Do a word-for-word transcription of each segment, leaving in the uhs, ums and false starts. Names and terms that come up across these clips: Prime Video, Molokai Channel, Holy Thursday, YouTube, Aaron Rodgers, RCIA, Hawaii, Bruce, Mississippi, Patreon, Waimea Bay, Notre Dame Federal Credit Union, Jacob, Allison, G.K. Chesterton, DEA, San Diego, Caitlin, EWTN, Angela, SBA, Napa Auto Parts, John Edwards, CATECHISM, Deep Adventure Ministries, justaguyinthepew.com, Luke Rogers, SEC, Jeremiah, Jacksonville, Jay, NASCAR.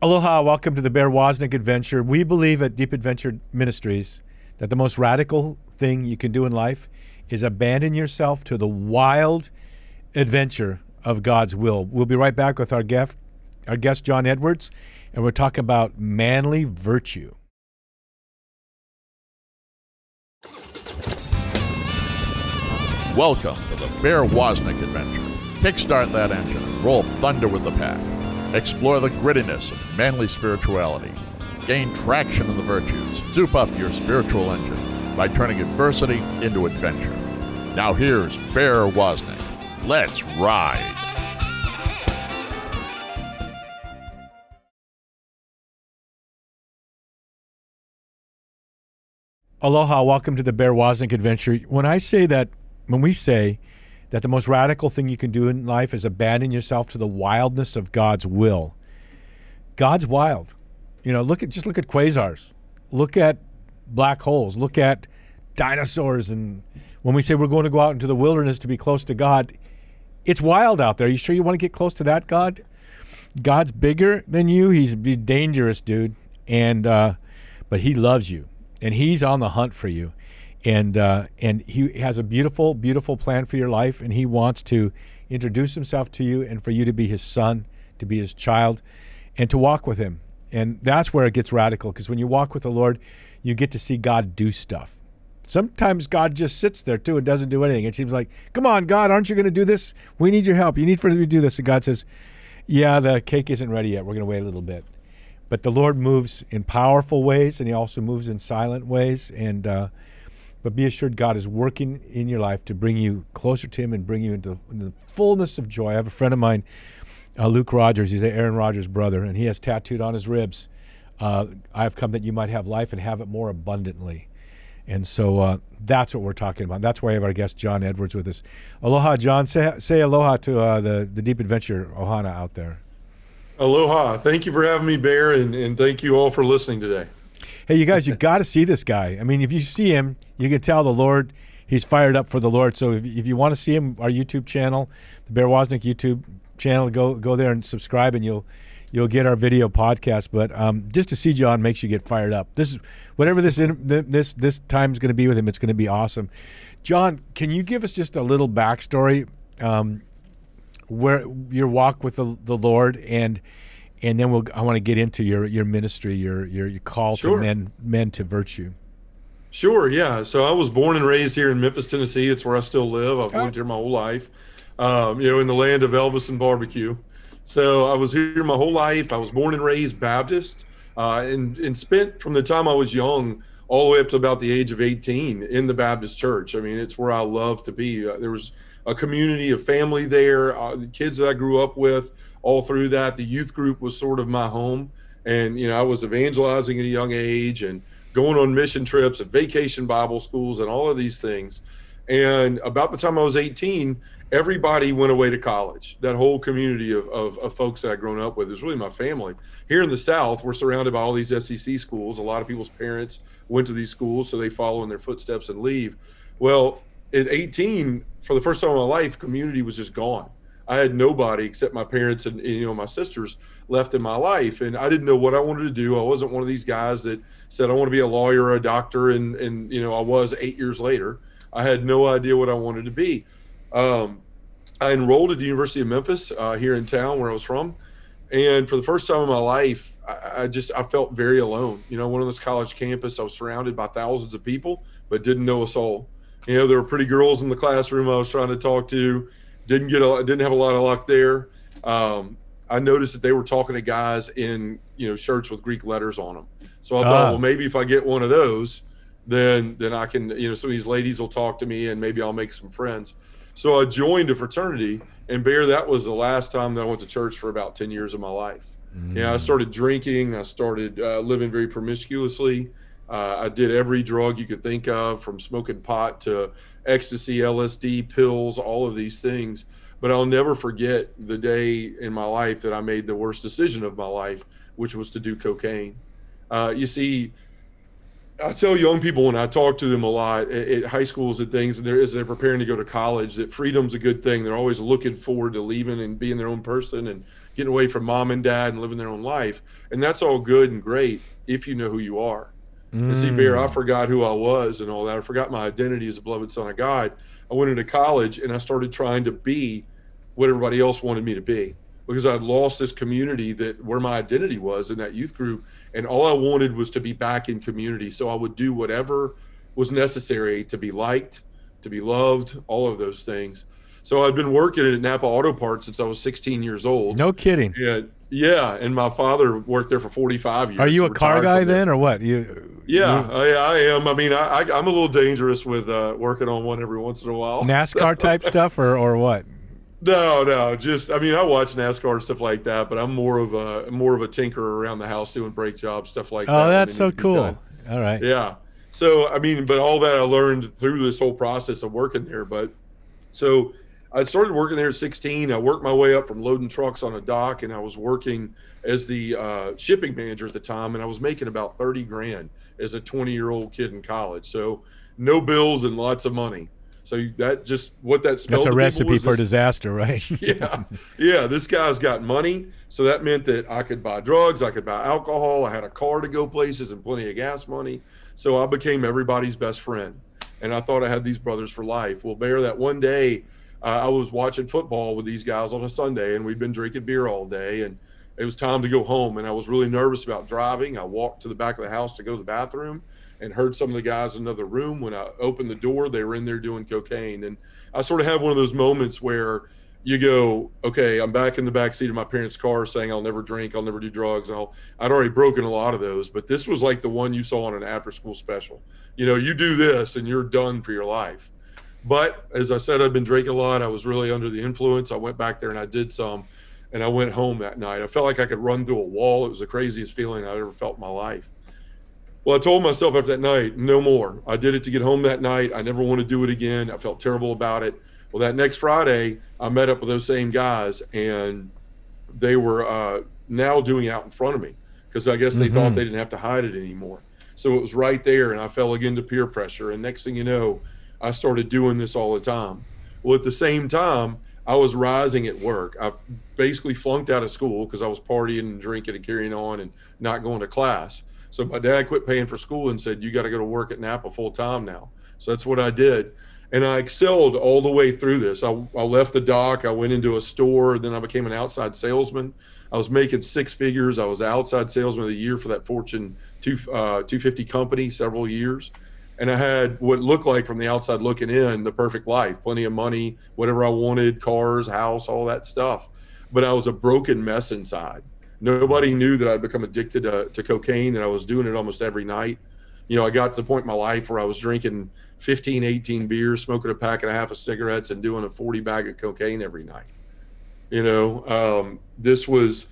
Aloha, welcome to the Bear Woznick Adventure. We believe at Deep Adventure Ministries that the most radical thing you can do in life is abandon yourself to the wild adventure of God's will. We'll be right back with our guest, our guest John Edwards, and we're talking about manly virtue. Welcome to the Bear Woznick Adventure. Kickstart that engine and roll thunder with the pack. Explore the grittiness of manly spirituality. Gain traction in the virtues. Soup up your spiritual engine by turning adversity into adventure. Now here's Bear Woznick. Let's ride. Aloha, welcome to the Bear Woznick Adventure. When I say that, when we say that the most radical thing you can do in life is abandon yourself to the wildness of God's will. God's wild. You know, look at, just look at quasars, look at black holes, look at dinosaurs. And when we say we're going to go out into the wilderness to be close to God, it's wild out there. You sure you want to get close to that God? God's bigger than you. He's, he's dangerous, dude. And, uh, but he loves you and he's on the hunt for you. And, uh, and he has a beautiful, beautiful plan for your life, and he wants to introduce himself to you and for you to be his son, to be his child, and to walk with him. And that's where it gets radical, because when you walk with the Lord, you get to see God do stuff. Sometimes God just sits there, too, and doesn't do anything. It seems like, come on, God, aren't you going to do this? We need your help. You need for us to do this. And God says, yeah, the cake isn't ready yet. We're going to wait a little bit. But the Lord moves in powerful ways, and he also moves in silent ways. And uh, But be assured God is working in your life to bring you closer to him and bring you into the fullness of joy. I have a friend of mine, uh, Luke Rogers. He's Aaron Rodgers' brother, and he has tattooed on his ribs, uh, I have come that you might have life and have it more abundantly. And so uh, that's what we're talking about. That's why I have our guest, John Edwards, with us. Aloha, John. Say, say aloha to uh, the, the Deep Adventure Ohana out there. Aloha. Thank you for having me, Bear, and, and thank you all for listening today. Hey, you guys, you got to see this guy. I mean, if you see him, you can tell the Lord, he's fired up for the Lord. So if, if you want to see him, our YouTube channel, the Bear Woznick YouTube channel, go go there and subscribe, and you'll you'll get our video podcast. But um, just to see John makes you get fired up. This is whatever this in, this this time's going to be with him. It's going to be awesome. John, can you give us just a little backstory, um, where your walk with the the Lord and. And then we'll, I want to get into your, your ministry, your, your, your call sure. to men, men to virtue. Sure, yeah. So I was born and raised here in Memphis, Tennessee. It's where I still live. I've God. lived here my whole life, um, you know, in the land of Elvis and barbecue. So I was here my whole life. I was born and raised Baptist, uh, and, and spent from the time I was young all the way up to about the age of eighteen in the Baptist church. I mean, it's where I love to be. Uh, there was a community, a family there, uh, the kids that I grew up with. All through that, the youth group was sort of my home, and you know I was evangelizing at a young age and going on mission trips and vacation Bible schools and all of these things. And about the time I was eighteen, everybody went away to college. That whole community of, of, of folks that I'd grown up with is really my family. Here in the South, we're surrounded by all these S E C schools. A lot of people's parents went to these schools, so they follow in their footsteps and leave. Well, at eighteen, for the first time in my life, community was just gone. I had nobody except my parents and, you know, my sisters left in my life. And I didn't know what I wanted to do. I wasn't one of these guys that said, I want to be a lawyer or a doctor. And, and you know, I was eight years later. I had no idea what I wanted to be. Um, I enrolled at the University of Memphis uh, here in town where I was from. And for the first time in my life, I, I just, I felt very alone. You know, I went on this college campus. I was surrounded by thousands of people, but didn't know a soul. You know, there were pretty girls in the classroom I was trying to talk to. Didn't get a, didn't have a lot of luck there. Um, I noticed that they were talking to guys in you know shirts with Greek letters on them. So I thought, uh. well, maybe if I get one of those, then then I can you know some of these ladies will talk to me and maybe I'll make some friends. So I joined a fraternity, and Bear, that was the last time that I went to church for about ten years of my life. Mm. Yeah, I started drinking. I started uh, living very promiscuously. Uh, I did every drug you could think of, from smoking pot to ecstasy, L S D, pills, all of these things. But I'll never forget the day in my life that I made the worst decision of my life, which was to do cocaine. Uh, you see, I tell young people when I talk to them a lot at, at high schools and things, and they're, as they're preparing to go to college, that freedom's a good thing. They're always looking forward to leaving and being their own person and getting away from mom and dad and living their own life. And that's all good and great if you know who you are. Mm. And see, Bear, I forgot who I was and all that. I forgot my identity as a beloved son of God. I went into college and I started trying to be what everybody else wanted me to be, because I'd lost this community that where my identity was in that youth group. And all I wanted was to be back in community. So I would do whatever was necessary to be liked, to be loved, all of those things. So I'd been working at Napa Auto Parts since I was sixteen years old. No kidding. Yeah. Yeah. And my father worked there for forty-five years. Are you a car guy then or what? You? Yeah, I, I am. I mean, I, I'm a little dangerous with uh, working on one every once in a while. NASCAR type stuff or, or what? No, no, just, I mean, I watch NASCAR and stuff like that, but I'm more of a more of a tinkerer around the house doing brake jobs, stuff like that. Oh, that's so cool. All right. Yeah. So, I mean, but all that I learned through this whole process of working there. But so I started working there at sixteen. I worked my way up from loading trucks on a dock, and I was working as the uh, shipping manager at the time, and I was making about thirty grand as a twenty-year-old kid in college. So no bills and lots of money. So that just what that spelled. That's a recipe for disaster, right? yeah, yeah. This guy's got money, so that meant that I could buy drugs, I could buy alcohol, I had a car to go places, and plenty of gas money. So I became everybody's best friend, and I thought I had these brothers for life. Well, Bear, that one day uh, I was watching football with these guys on a Sunday, and we'd been drinking beer all day, and it was time to go home, and I was really nervous about driving. I walked to the back of the house to go to the bathroom, and heard some of the guys in another room. When I opened the door, they were in there doing cocaine. And I sort of had one of those moments where you go, okay, I'm back in the backseat of my parents' car saying I'll never drink, I'll never do drugs. And I'll, I'd already broken a lot of those, but this was like the one you saw on an after-school special. You know, you do this and you're done for your life. But as I said, I'd been drinking a lot. I was really under the influence. I went back there and I did some, and I went home that night. I felt like I could run through a wall. It was the craziest feeling I'd ever felt in my life. Well, I told myself after that night, no more. I did it to get home that night. I never want to do it again. I felt terrible about it. Well, that next Friday, I met up with those same guys, and they were uh, now doing out in front of me, because I guess they mm-hmm. thought they didn't have to hide it anymore. So it was right there, and I fell again to peer pressure. And next thing you know, I started doing this all the time. Well, at the same time, I was rising at work. I basically flunked out of school because I was partying and drinking and carrying on and not going to class. So my dad quit paying for school and said, you got to go to work at Napa full time now. So that's what I did. And I excelled all the way through this. I, I left the dock. I went into a store. Then I became an outside salesman. I was making six figures. I was outside salesman of the year for that Fortune two, uh, two fifty company several years. And I had what looked like from the outside looking in the perfect life, plenty of money, whatever I wanted, cars, house, all that stuff. But I was a broken mess inside. Nobody knew that I'd become addicted to, to cocaine, that I was doing it almost every night. You know, I got to the point in my life where I was drinking fifteen, eighteen beers, smoking a pack and a half of cigarettes, and doing a forty bag of cocaine every night. You know, um, this was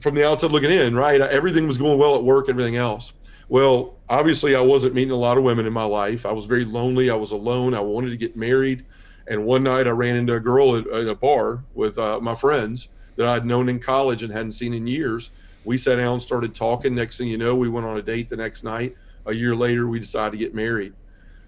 from the outside looking in, right? Everything was going well at work, everything else. Well, obviously I wasn't meeting a lot of women in my life. I was very lonely. I was alone. I wanted to get married. And one night I ran into a girl at, at a bar with uh, my friends that I'd known in college and hadn't seen in years. We sat down and started talking. Next thing you know, we went on a date the next night. A year later, we decided to get married.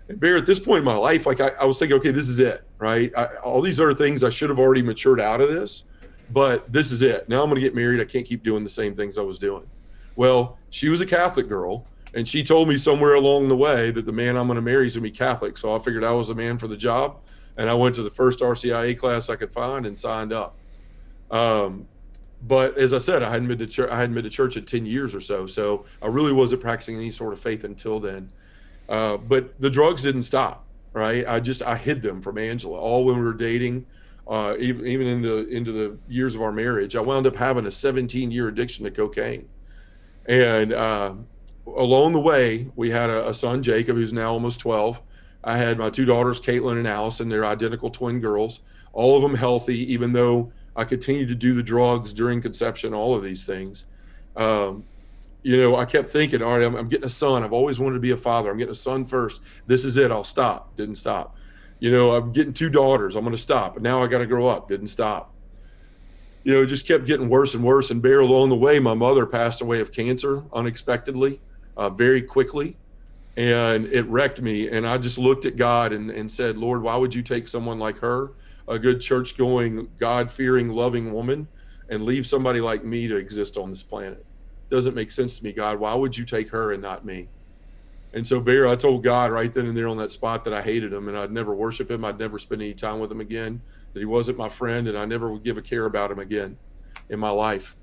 And Bear, at this point in my life, like I, I was thinking, okay, this is it, right? I, all these other things, I should have already matured out of this, but this is it. Now I'm going to get married. I can't keep doing the same things I was doing. Well, she was a Catholic girl, and she told me somewhere along the way that the man I'm going to marry is going to be Catholic. So I figured I was the man for the job, and I went to the first R C I A class I could find and signed up. Um, but as I said, I hadn't been to church, I hadn't been to church in ten years or so. So I really wasn't practicing any sort of faith until then. Uh, but the drugs didn't stop, right? I just, I hid them from Angela all when we were dating, uh, even, even in the, into the years of our marriage. I wound up having a seventeen year addiction to cocaine. And, uh, along the way we had a, a son, Jacob, who's now almost twelve. I had my two daughters, Caitlin and Allison. They're identical twin girls, all of them healthy, even though I continued to do the drugs during conception, all of these things. Um, you know, I kept thinking, all right, I'm, I'm getting a son. I've always wanted to be a father. I'm getting a son first. This is it. I'll stop. Didn't stop. You know, I'm getting two daughters. I'm going to stop. Now I got to grow up. Didn't stop. You know, it just kept getting worse and worse. And Bear, along the way, my mother passed away of cancer unexpectedly, uh, very quickly. And it wrecked me. And I just looked at God and, and said, Lord, why would you take someone like her, a good church going, God fearing, loving woman, and leave somebody like me to exist on this planet. Doesn't make sense to me, God. Why would you take her and not me? And so, Bear, I told God right then and there on that spot that I hated him and I'd never worship him. I'd never spend any time with him again, that he wasn't my friend, and I never would give a care about him again in my life.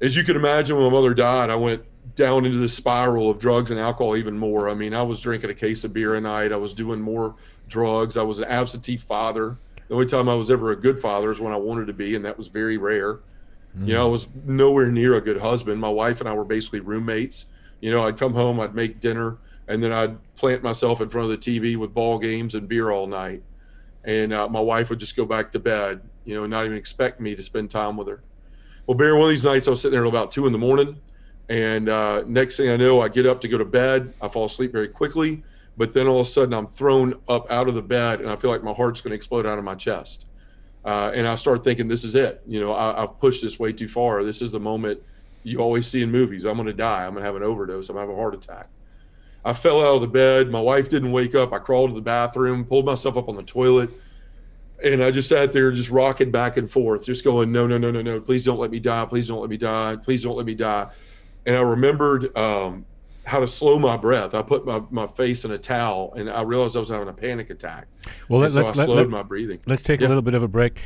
As you can imagine, when my mother died, I went down into this spiral of drugs and alcohol even more. I mean, I was drinking a case of beer a night. I was doing more drugs. I was an absentee father. The only time I was ever a good father is when I wanted to be, and that was very rare. Mm. You know, I was nowhere near a good husband. My wife and I were basically roommates. You know, I'd come home, I'd make dinner, and then I'd plant myself in front of the T V with ball games and beer all night. And uh, my wife would just go back to bed, you know, and not even expect me to spend time with her. Well, Bear, one of these nights I was sitting there till about two in the morning. And uh, next thing I know, I get up to go to bed. I fall asleep very quickly. But then all of a sudden I'm thrown up out of the bed and I feel like my heart's going to explode out of my chest. Uh, and I start thinking, this is it. You know, I, I've pushed this way too far. This is the moment you always see in movies. I'm going to die. I'm going to have an overdose. I'm going to have a heart attack. I fell out of the bed. My wife didn't wake up. I crawled to the bathroom, pulled myself up on the toilet. And I just sat there just rocking back and forth, just going, no, no, no, no, no. Please don't let me die. Please don't let me die. Please don't let me die. And I remembered um, how to slow my breath. I put my, my face in a towel, and I realized I was having a panic attack. Well, let, so let's I slowed let, my breathing. Let's take yeah. a little bit of a break.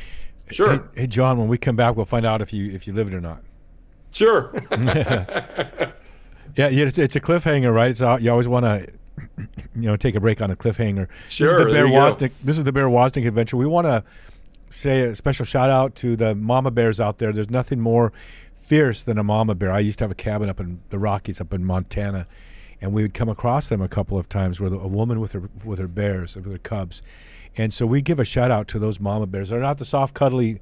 Sure. Hey, hey, John, when we come back, we'll find out if you if you lived or not. Sure. yeah, yeah it's, it's a cliffhanger, right? It's all, you always want to, you know, take a break on a cliffhanger. Sure. This is the Bear Woznick. This is the Bear Woznick adventure. We want to say a special shout out to the mama bears out there. There's nothing more fierce than a mama bear. I used to have a cabin up in the Rockies, up in Montana, and we would come across them a couple of times with a woman with her with her bears, with her cubs. And so we give a shout out to those mama bears. They're not the soft, cuddly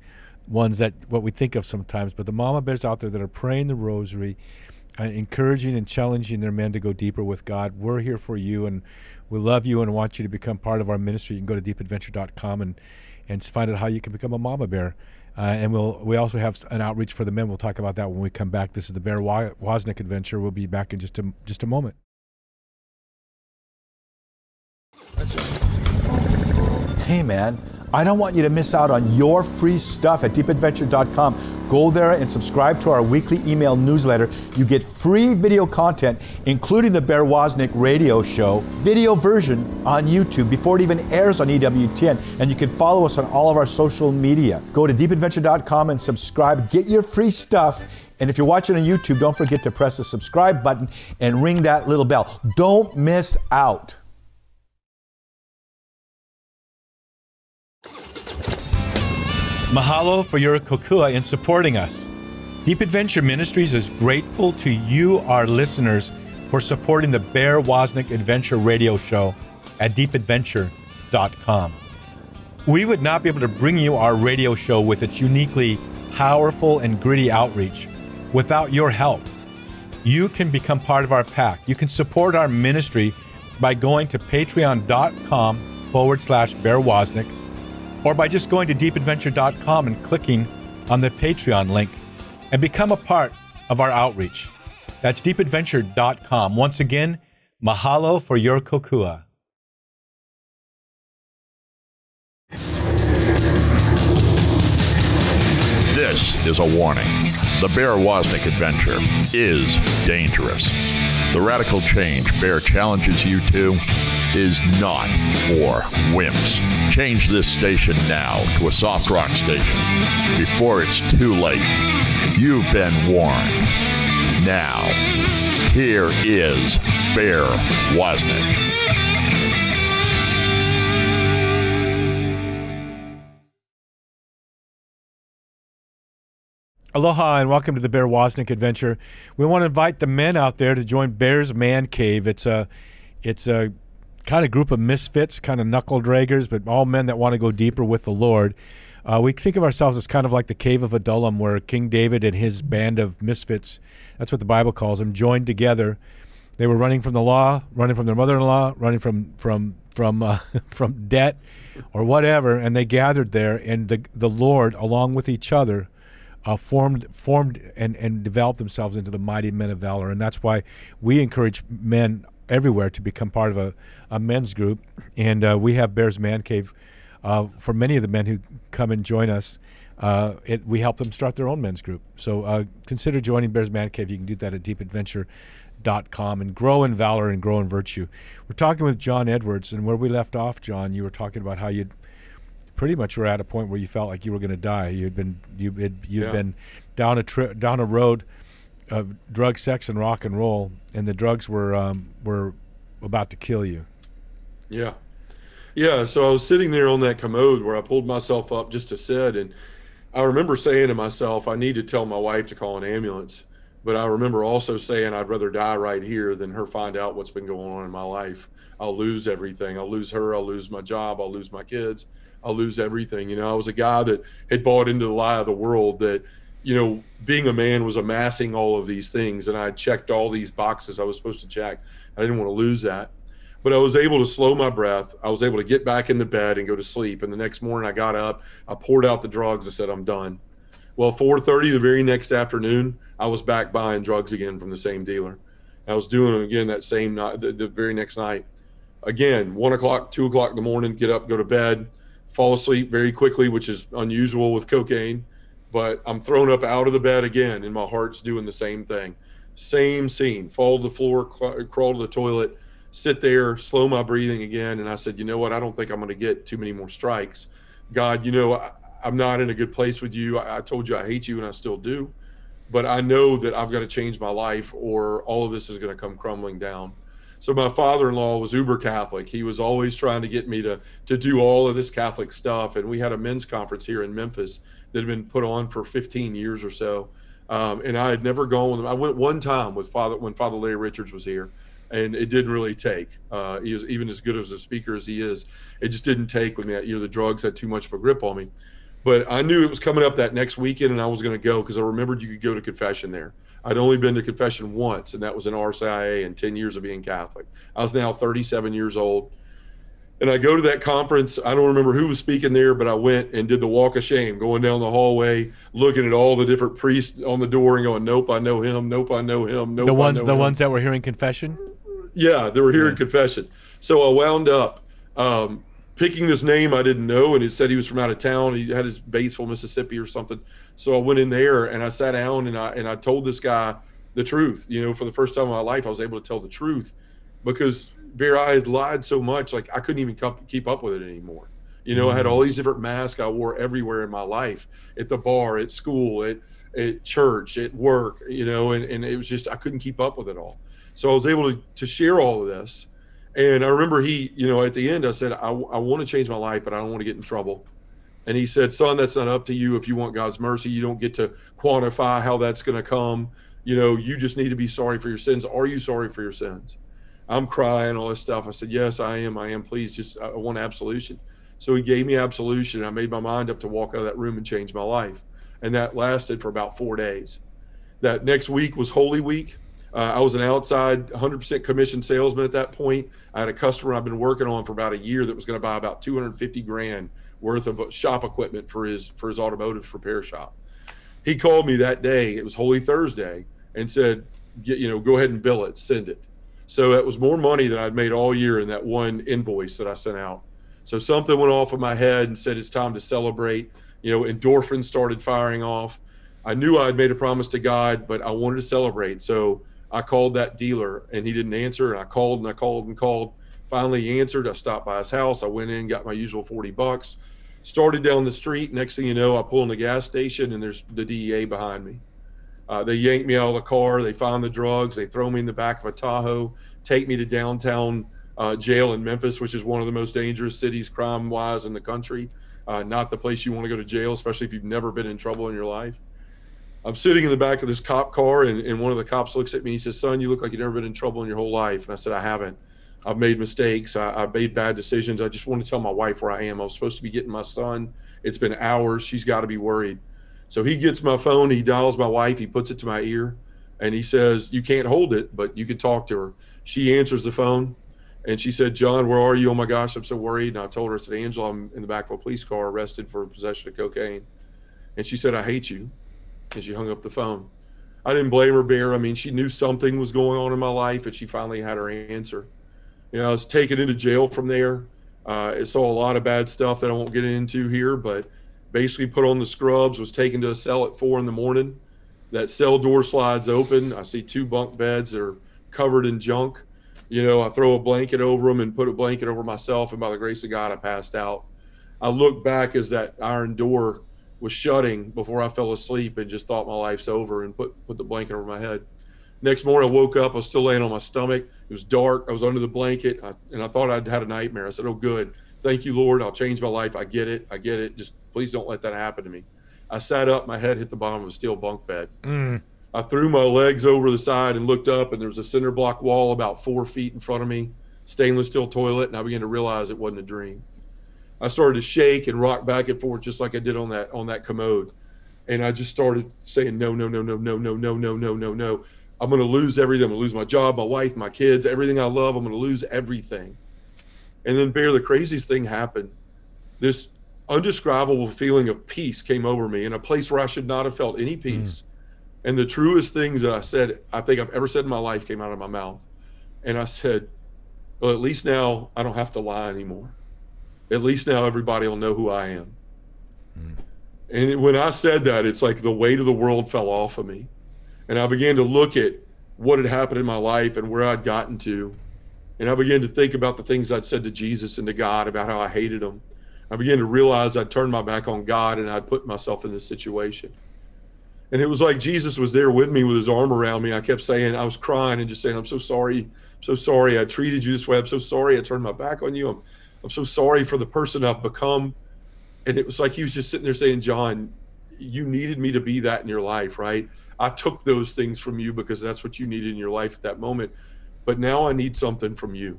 ones that what we think of sometimes, but the mama bears out there that are praying the rosary, uh, encouraging and challenging their men to go deeper with God. We're here for you, and we love you and want you to become part of our ministry. You can go to deep adventure dot com and and find out how you can become a mama bear. Uh, and we'll, we also have an outreach for the men. We'll talk about that when we come back. This is the Bear Woznick Adventure. We'll be back in just a, just a moment. That's right. Hey, man, I don't want you to miss out on your free stuff at deep adventure dot com. Go there and subscribe to our weekly email newsletter. You get free video content, including the Bear Woznick radio show, video version on YouTube before it even airs on E W T N. And you can follow us on all of our social media. Go to deep adventure dot com and subscribe. Get your free stuff. And if you're watching on YouTube, don't forget to press the subscribe button and ring that little bell. Don't miss out. Mahalo for your kukua in supporting us. Deep Adventure Ministries is grateful to you, our listeners, for supporting the Bear Woznick Adventure radio show at deep adventure dot com. We would not be able to bring you our radio show with its uniquely powerful and gritty outreach without your help. You can become part of our pack. You can support our ministry by going to patreon.com forward slash Bear Woznick, or by just going to deep adventure dot com and clicking on the Patreon link and become a part of our outreach. That's deep adventure dot com. Once again, mahalo for your kokua. This is a warning. The Bear Woznick Adventure is dangerous. The radical change Bear challenges you to is not for wimps. Change this station now to a soft rock station before it's too late. You've been warned. Now, here is Bear Woznick. Aloha and welcome to the Bear Woznick Adventure. We want to invite the men out there to join Bear's Man Cave. It's a, it's a kind of group of misfits, kind of knuckle draggers, but all men that want to go deeper with the Lord. Uh, we think of ourselves as kind of like the Cave of Adullam, where King David and his band of misfits, that's what the Bible calls them, joined together. They were running from the law, running from their mother-in-law, running from from from uh, from debt or whatever, and they gathered there, and the the Lord, along with each other, Uh, formed formed and, and developed themselves into the mighty men of valor. And that's why we encourage men everywhere to become part of a, a men's group. And uh, we have Bear's Man Cave uh, for many of the men who come and join us. Uh, it, we help them start their own men's group. So uh, consider joining Bear's Man Cave. You can do that at deep adventure dot com and grow in valor and grow in virtue. We're talking with John Edwards, and where we left off, John, you were talking about how you'd pretty much were at a point where you felt like you were going to die. You'd been you had you'd yeah. been down a trip down a road of drug, sex, and rock and roll, and the drugs were um, were about to kill you. Yeah, yeah. So I was sitting there on that commode where I pulled myself up just to sit, and I remember saying to myself, I need to tell my wife to call an ambulance. But I remember also saying, I'd rather die right here than her find out what's been going on in my life. I'll lose everything. I'll lose her. I'll lose my job. I'll lose my kids. I'll lose everything. You know, I was a guy that had bought into the lie of the world that, you know, being a man was amassing all of these things. And I had checked all these boxes I was supposed to check. I didn't want to lose that. But I was able to slow my breath. I was able to get back in the bed and go to sleep. And the next morning I got up, I poured out the drugs. I said, I'm done. Well, four thirty the very next afternoon, I was back buying drugs again from the same dealer. And I was doing them again that same night, the, the very next night. Again, one o'clock, two o'clock in the morning, get up, go to bed, fall asleep very quickly, which is unusual with cocaine, but I'm thrown up out of the bed again and my heart's doing the same thing. Same scene, fall to the floor, crawl to the toilet, sit there, slow my breathing again. And I said, you know what? I don't think I'm going to get too many more strikes. God, you know, I, I'm not in a good place with you. I, I told you I hate you and I still do, but I know that I've got to change my life or all of this is going to come crumbling down. So my father-in-law was uber Catholic. He was always trying to get me to, to do all of this Catholic stuff. And we had a men's conference here in Memphis that had been put on for fifteen years or so. Um, and I had never gone with him. I went one time with Father when Father Larry Richards was here, and it didn't really take. Uh, he was even as good as a speaker as he is. It just didn't take with me that year. The drugs had too much of a grip on me. But I knew it was coming up that next weekend and I was going to go because I remembered you could go to confession there. I'd only been to confession once, and that was in R C I A and ten years of being Catholic. I was now thirty-seven years old. And I go to that conference. I don't remember who was speaking there, but I went and did the walk of shame, going down the hallway, looking at all the different priests on the door and going, nope, I know him. Nope, I know him. Nope, the ones, I know the him. ones that were hearing confession? Yeah, they were hearing yeah. confession. So I wound up um, picking this name I didn't know, and it said he was from out of town. He had his Batesville, Mississippi or something. So I went in there and I sat down and I and I told this guy the truth. You know, for the first time in my life, I was able to tell the truth because Bear, I had lied so much, like I couldn't even keep up with it anymore. You know, I had all these different masks I wore everywhere in my life, at the bar, at school, at, at church, at work, you know, and, and it was just, I couldn't keep up with it all. So I was able to, to share all of this. And I remember he, you know, at the end, I said, I, I want to change my life, but I don't want to get in trouble. And he said, son, that's not up to you. If you want God's mercy, you don't get to quantify how that's going to come. You know, you just need to be sorry for your sins. Are you sorry for your sins? I'm crying, all this stuff. I said, yes, I am. I am. Please, just I want absolution. So he gave me absolution. I made my mind up to walk out of that room and change my life. And that lasted for about four days. That next week was Holy Week. Uh, I was an outside one hundred percent commission salesman at that point. I had a customer I've been working on for about a year that was going to buy about two hundred fifty grand worth of shop equipment for his for his automotive repair shop. He called me that day. It was Holy Thursday and said, Get, you know, go ahead and bill it, send it. So that was more money than I'd made all year in that one invoice that I sent out. So something went off in my head and said, it's time to celebrate. You know, endorphins started firing off. I knew I had made a promise to God, but I wanted to celebrate. So I called that dealer and he didn't answer. And I called and I called and called. Finally he answered. I stopped by his house. I went in, got my usual forty bucks, started down the street. Next thing you know, I pull in the gas station and there's the D E A behind me. Uh, they yank me out of the car. They find the drugs. They throw me in the back of a Tahoe, take me to downtown uh, jail in Memphis, which is one of the most dangerous cities crime wise in the country. Uh, not the place you want to go to jail, especially if you've never been in trouble in your life. I'm sitting in the back of this cop car, and, and one of the cops looks at me. He says, son, you look like you've never been in trouble in your whole life. And I said, I haven't. I've made mistakes. I, I've made bad decisions. I just want to tell my wife where I am. I was supposed to be getting my son. It's been hours. She's got to be worried. So he gets my phone. He dials my wife. He puts it to my ear, and he says, you can't hold it, but you can talk to her. She answers the phone, and she said, John, where are you? Oh, my gosh, I'm so worried. And I told her, I said, Angela, I'm in the back of a police car arrested for possession of cocaine. And she said, I hate you. And she hung up the phone. I didn't blame her, Bear. I mean, she knew something was going on in my life, and she finally had her answer. You know, I was taken into jail from there. Uh, I saw a lot of bad stuff that I won't get into here, but basically put on the scrubs, was taken to a cell at four in the morning. That cell door slides open. I see two bunk beds that are covered in junk. You know, I throw a blanket over them and put a blanket over myself, and by the grace of God, I passed out. I looked back as that iron door was shutting before I fell asleep and just thought my life's over and put, put the blanket over my head. Next morning, I woke up. I was still laying on my stomach. It was dark. I was under the blanket, I, and I thought I'd had a nightmare. I said, oh, good. Thank you, Lord. I'll change my life. I get it. I get it. Just please don't let that happen to me. I sat up. My head hit the bottom of a steel bunk bed. Mm. I threw my legs over the side and looked up, and there was a cinder block wall about four feet in front of me, stainless steel toilet, and I began to realize it wasn't a dream. I started to shake and rock back and forth just like I did on that on that commode, and I just started saying, no, no, no, no, no, no, no, no, no, no, no. I'm going to lose everything. I'm going to lose my job, my wife, my kids, everything I love. I'm going to lose everything. And then, Bear, the craziest thing happened. This undescribable feeling of peace came over me in a place where I should not have felt any peace. Mm. And the truest things that I said, I think I've ever said in my life, came out of my mouth. And I said, well, at least now I don't have to lie anymore. At least now everybody will know who I am. Mm. And it, when I said that, it's like the weight of the world fell off of me. And I began to look at what had happened in my life and where I'd gotten to. And I began to think about the things I'd said to Jesus and to God about how I hated him. I began to realize I'd turned my back on God and I'd put myself in this situation. And it was like Jesus was there with me with his arm around me. I kept saying, I was crying and just saying, I'm so sorry. I'm so sorry I treated you this way. I'm so sorry I turned my back on you. I'm, I'm so sorry for the person I've become. And it was like he was just sitting there saying, John, you needed me to be that in your life, right? I took those things from you because that's what you needed in your life at that moment. But now I need something from you.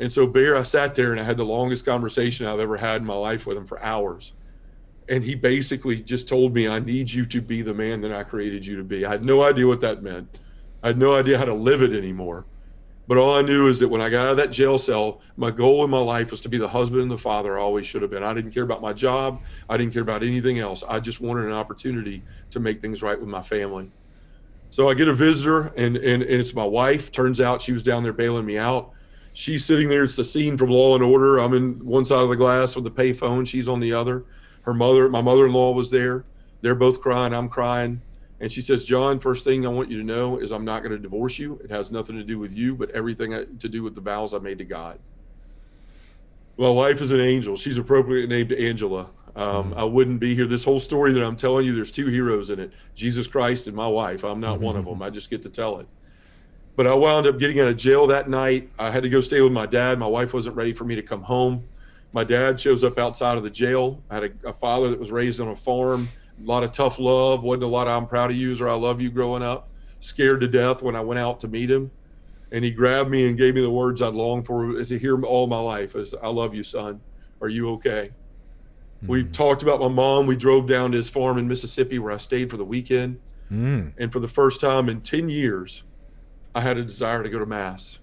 And so, Bear, I sat there and I had the longest conversation I've ever had in my life with him for hours. And he basically just told me, I need you to be the man that I created you to be. I had no idea what that meant. I had no idea how to live it anymore. But all I knew is that when I got out of that jail cell, my goal in my life was to be the husband and the father I always should have been. I didn't care about my job. I didn't care about anything else. I just wanted an opportunity to make things right with my family. So I get a visitor, and, and, and it's my wife. Turns out she was down there bailing me out. She's sitting there. It's the scene from Law and Order. I'm in one side of the glass with the pay phone. She's on the other. Her mother, my mother-in-law was there. They're both crying. I'm crying. And she says, John, first thing I want you to know is I'm not going to divorce you. It has nothing to do with you, but everything to do with the vows I made to God. My wife is an angel. She's appropriately named Angela. Um, mm-hmm. I wouldn't be here. This whole story that I'm telling you, there's two heroes in it, Jesus Christ and my wife. I'm not mm-hmm. one of them. I just get to tell it. But I wound up getting out of jail that night. I had to go stay with my dad. My wife wasn't ready for me to come home. My dad shows up outside of the jail. I had a, a father that was raised on a farm. A lot of tough love. Wasn't a lot of I'm proud of yous or I love you growing up. Scared to death when I went out to meet him. And he grabbed me and gave me the words I'd longed for to hear all my life. As I love you, son. Are you okay? Mm-hmm. We talked about my mom. We drove down to his farm in Mississippi where I stayed for the weekend. Mm. And for the first time in ten years, I had a desire to go to mass.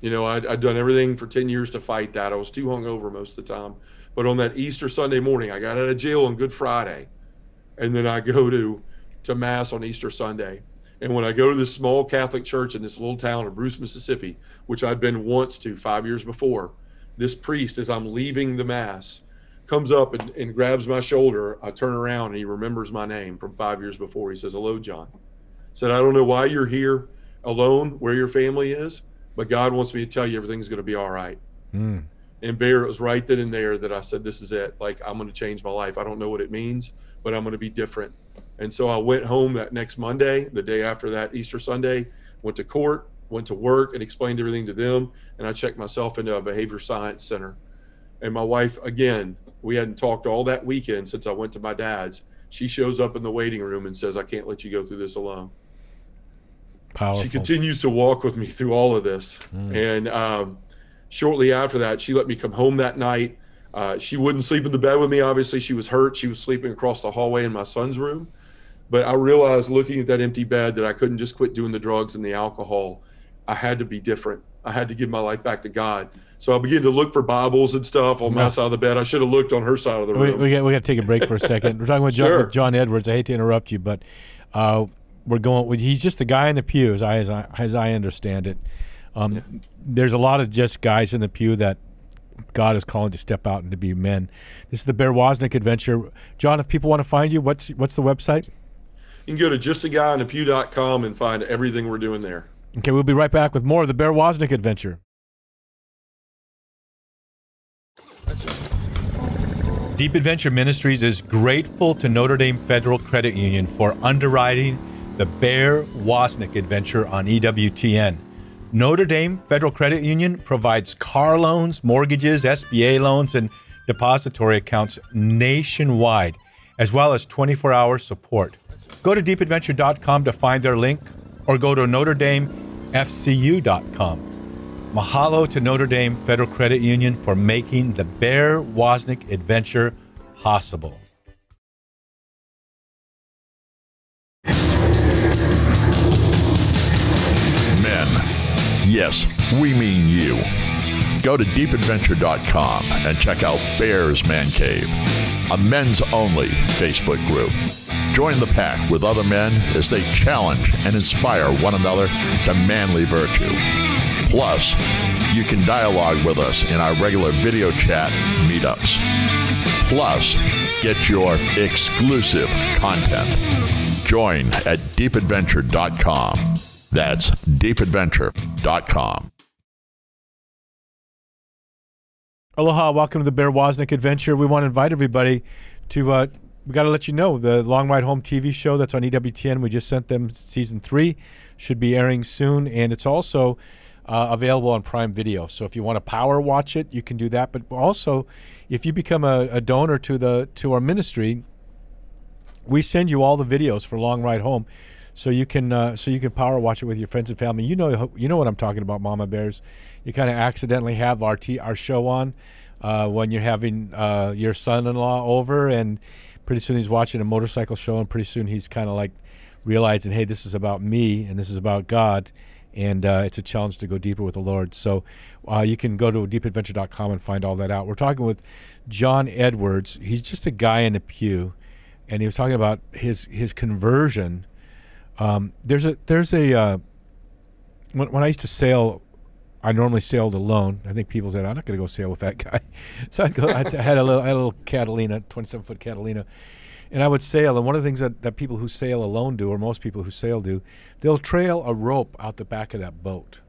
You know, I'd, I'd done everything for ten years to fight that. I was too hungover most of the time. But on that Easter Sunday morning, I got out of jail on Good Friday. And then I go to, to mass on Easter Sunday. And when I go to this small Catholic church in this little town of Bruce, Mississippi, which I'd been once to five years before, this priest, as I'm leaving the mass, comes up and, and grabs my shoulder. I turn around and he remembers my name from five years before. He says, hello, John. I said, I don't know why you're here alone where your family is, but God wants me to tell you everything's going to be all right. Mm. And Bear, it was right then and there that I said, this is it. Like, I'm going to change my life. I don't know what it means, but I'm going to be different. And so I went home that next Monday, the day after that Easter Sunday, went to court, went to work, and explained everything to them. And I checked myself into a behavior science center. And my wife, again, we hadn't talked all that weekend since I went to my dad's. She shows up in the waiting room and says, I can't let you go through this alone. Powerful. She continues to walk with me through all of this. Mm. And um, shortly after that, she let me come home that night. Uh, she wouldn't sleep in the bed with me. Obviously, she was hurt. She was sleeping across the hallway in my son's room. But I realized looking at that empty bed that I couldn't just quit doing the drugs and the alcohol. I had to be different. I had to give my life back to God. So I began to look for Bibles and stuff on my side of the bed. I should have looked on her side of the room. We, we got we got to take a break for a second. We're talking with John, sure. with John Edwards. I hate to interrupt you, but uh, we're going. With, he's just the guy in the pew, as I as I, as I understand it. Um, yeah. There's a lot of just guys in the pew that God is calling to step out and to be men. This is the Bear Woznick Adventure. John, if people want to find you, what's what's the website? You can go to just a guy in the pew dot com and find everything we're doing there. Okay, we'll be right back with more of the Bear Woznick Adventure. That's right. Deep Adventure Ministries is grateful to Notre Dame Federal Credit Union for underwriting the Bear Woznick Adventure on E W T N. Notre Dame Federal Credit Union provides car loans, mortgages, S B A loans, and depository accounts nationwide, as well as twenty-four hour support. Go to deep adventure dot com to find their link, or go to notre dame f c u dot com. Mahalo to Notre Dame Federal Credit Union for making the Bear Woznick Adventure possible. Men, yes, we mean you. Go to deep adventure dot com and check out Bear's Man Cave, a men's only Facebook group. Join the pack with other men as they challenge and inspire one another to manly virtue. Plus, you can dialogue with us in our regular video chat meetups. Plus, get your exclusive content. Join at deep adventure dot com. That's deep adventure dot com. Aloha, welcome to the Bear Woznick Adventure. We want to invite everybody to, uh, we got to let you know, the Long Ride Home T V show that's on E W T N, we just sent them season three, should be airing soon, and it's also Uh, available on Prime Video. So if you want to power watch it, you can do that. But also, if you become a, a donor to the to our ministry, we send you all the videos for Long Ride Home, so you can uh, so you can power watch it with your friends and family. You know you know what I'm talking about, Mama Bears. You kind of accidentally have our t our show on uh, when you're having uh, your son-in-law over, and pretty soon he's watching a motorcycle show, and pretty soon he's kind of like realizing, hey, this is about me and this is about God. And uh, it's a challenge to go deeper with the Lord. So uh, you can go to deep adventure dot com and find all that out. We're talking with John Edwards. He's just a guy in a pew, and he was talking about his his conversion. Um, there's a there's a uh, when, when I used to sail, I normally sailed alone. I think people said, I'm not going to go sail with that guy. So I'd go, I had a little I had a little Catalina, twenty-seven foot Catalina. And I would sail, and one of the things that, that people who sail alone do, or most people who sail do, they'll trail a rope out the back of that boat,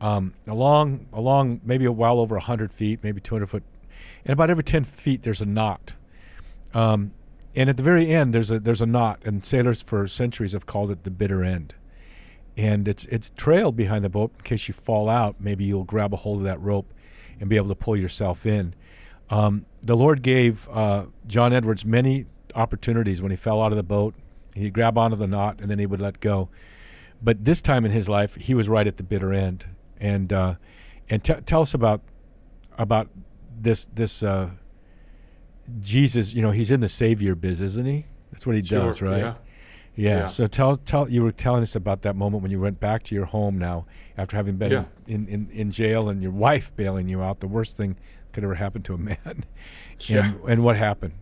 um, along, along maybe a while over one hundred feet, maybe two hundred foot, and about every ten feet there's a knot. Um, and at the very end there's a, there's a knot, and sailors for centuries have called it the bitter end. And it's, it's trailed behind the boat in case you fall out, maybe you'll grab a hold of that rope and be able to pull yourself in. Um, the Lord gave uh, John Edwards many opportunities when he fell out of the boat. He'd grab onto the knot and then he would let go. But this time in his life, he was right at the bitter end. And uh, and t tell us about about this this uh, Jesus. You know, he's in the Savior biz, isn't he? That's what he sure, does, right? Yeah. Yeah. yeah. So tell tell you were telling us about that moment when you went back to your home now after having been yeah. in, in in jail and your wife bailing you out. The worst thing could ever happen to a man. Yeah. And, and what happened?